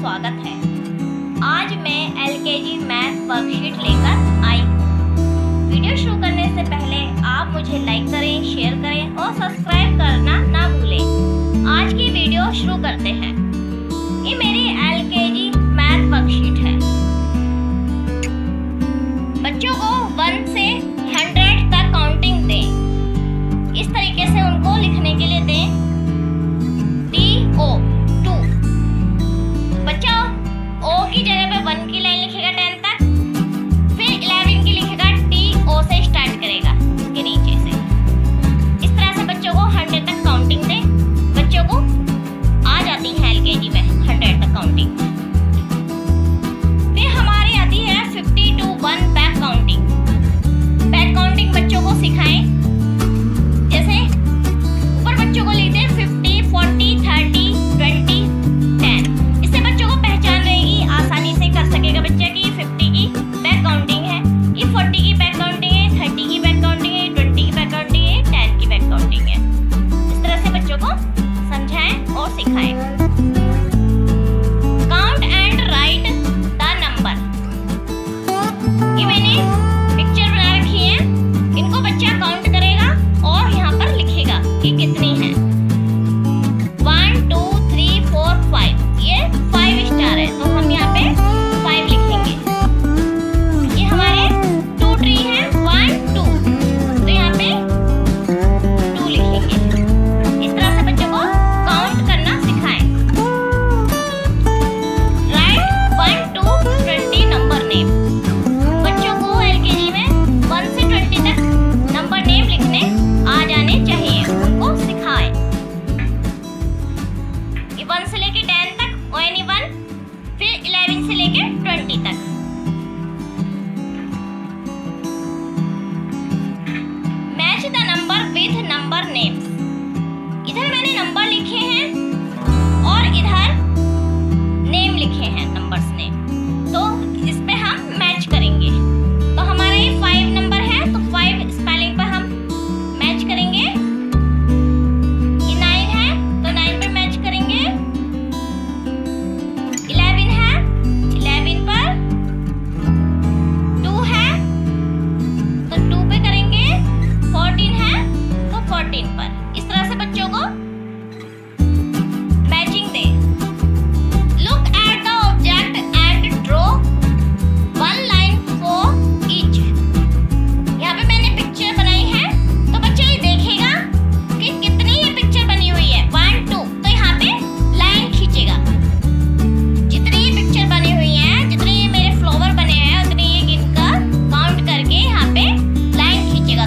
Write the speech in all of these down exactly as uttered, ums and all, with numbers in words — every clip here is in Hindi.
स्वागत है। आज मैं एल के जी मैथ वर्कशीट लेकर आई हूँ। वीडियो शुरू करने से पहले आप मुझे लाइक करें, शेयर करें और सब्सक्राइब करना ना भूलें। आज की वीडियो शुरू करते हैं। ये मेरी एल के जी मैथ वर्कशीट है। बच्चों को वन से हंड्रेड तक काउंटिंग दें। इस तरीके से उनको लिखने के लिए दें।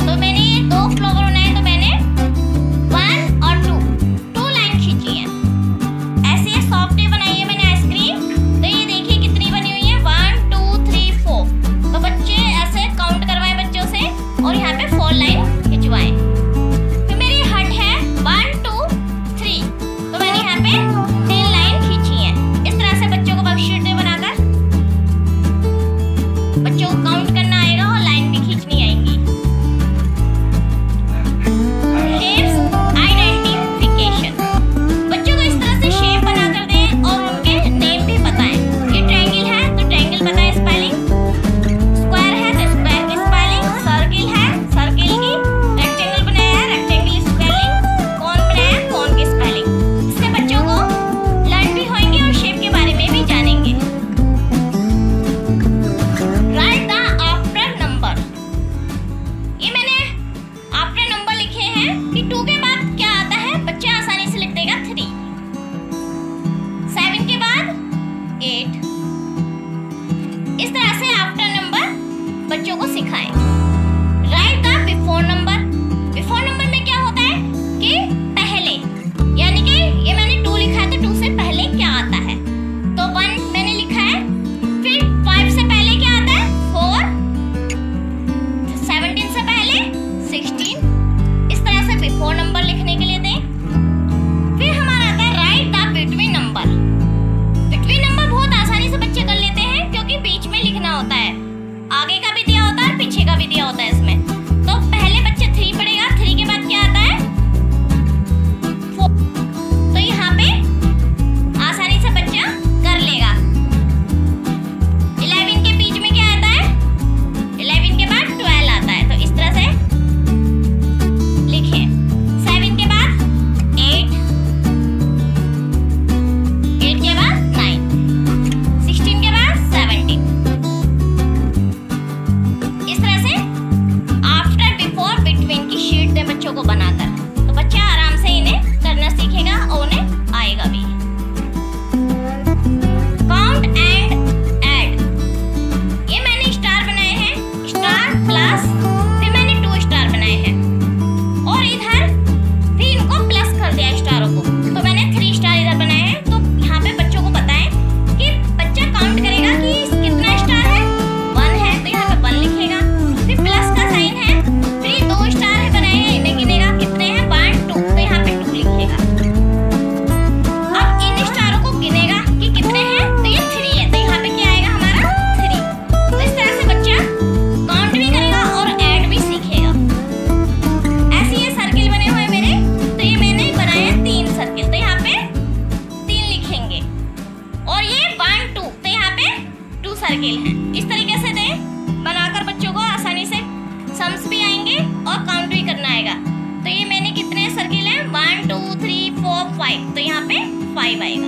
तो मैंने दो फ्लावर बनाए तो मैंने फाइव आएगा।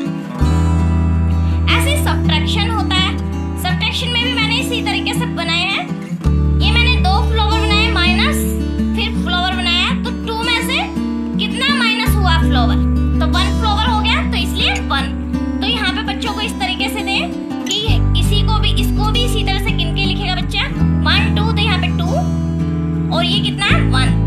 ऐसे सब्ट्रैक्शन होता है, सब्ट्रैक्शन में भी मैंने इसी तरीके से बनाया है। ये मैंने दो फ्लोवर बनाए माइनस, फिर फ्लोवर बनाया, तो टू में से कितना माइनस हुआ फ्लोवर, तो वन फ्लोवर हो गया, तो इसलिए वन। तो यहाँ पे बच्चों को इस तरीके से दें कि इसी को भी इसको भी इसी तरह से गिन के लिखेगा बच्चा, वन टू, तो यहाँ पे टू, और ये कितना है वन।